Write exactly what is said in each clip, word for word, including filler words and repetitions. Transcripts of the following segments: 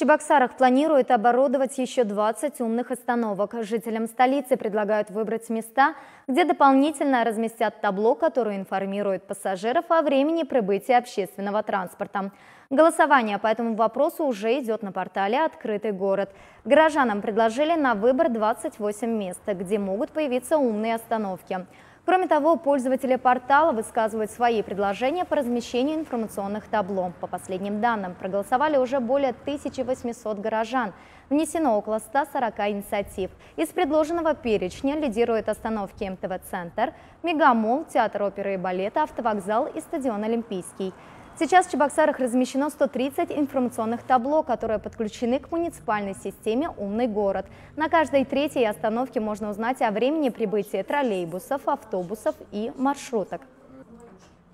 В Чебоксарах планируют оборудовать еще двадцать умных остановок. Жителям столицы предлагают выбрать места, где дополнительно разместят табло, которое информирует пассажиров о времени прибытия общественного транспорта. Голосование по этому вопросу уже идет на портале «Открытый город». Горожанам предложили на выбор двадцать восемь мест, где могут появиться умные остановки. Кроме того, пользователи портала высказывают свои предложения по размещению информационных табло. По последним данным, проголосовали уже более тысячи восьмисот горожан. Внесено около ста сорока инициатив. Из предложенного перечня лидируют остановки эм тэ вэ центр, Мегамол, театр оперы и балета, автовокзал и стадион Олимпийский. Сейчас в Чебоксарах размещено сто тридцать информационных табло, которые подключены к муниципальной системе «Умный город». На каждой третьей остановке можно узнать о времени прибытия троллейбусов, автобусов и маршруток.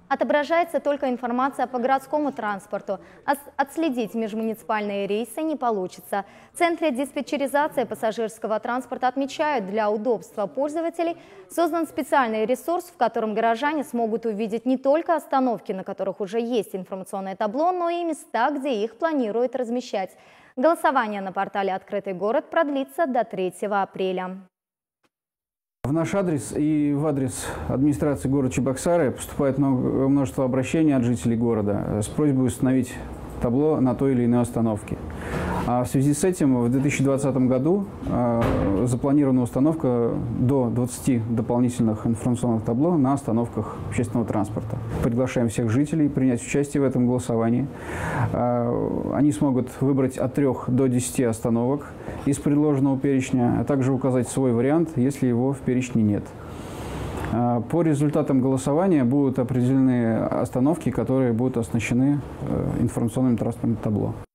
Отображается только информация по городскому транспорту. Отследить межмуниципальные рейсы не получится. В Центре диспетчеризации пассажирского транспорта отмечают, для удобства пользователей создан специальный ресурс, в котором горожане смогут увидеть не только остановки, на которых уже есть информационное табло, но и места, где их планируют размещать. Голосование на портале «Открытый город» продлится до третьего апреля. В наш адрес и в адрес администрации города Чебоксары поступает множество обращений от жителей города с просьбой установить табло на той или иной остановке. А в связи с этим в две тысячи двадцатом году запланирована установка до двадцати дополнительных информационных табло на остановках общественного транспорта. Приглашаем всех жителей принять участие в этом голосовании. Они смогут выбрать от трёх до десяти остановок из предложенного перечня, а также указать свой вариант, если его в перечне нет. По результатам голосования будут определены остановки, которые будут оснащены информационным транспортным табло.